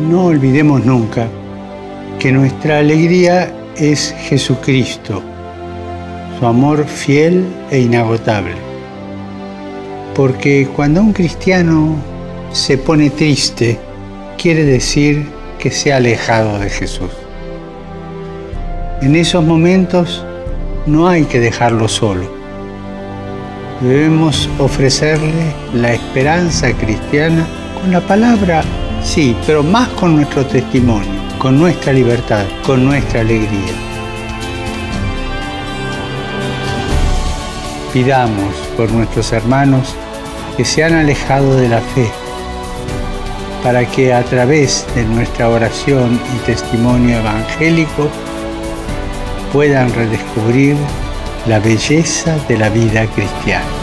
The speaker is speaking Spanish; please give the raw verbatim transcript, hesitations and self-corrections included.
No olvidemos nunca que nuestra alegría es Jesucristo, su amor fiel e inagotable. Porque cuando un cristiano se pone triste, quiere decir que se ha alejado de Jesús. En esos momentos no hay que dejarlo solo. Debemos ofrecerle la esperanza cristiana con la palabra, sí, pero más con nuestro testimonio, con nuestra libertad, con nuestra alegría. Pidamos por nuestros hermanos que se han alejado de la fe, para que a través de nuestra oración y testimonio evangélico puedan redescubrir la belleza de la vida cristiana.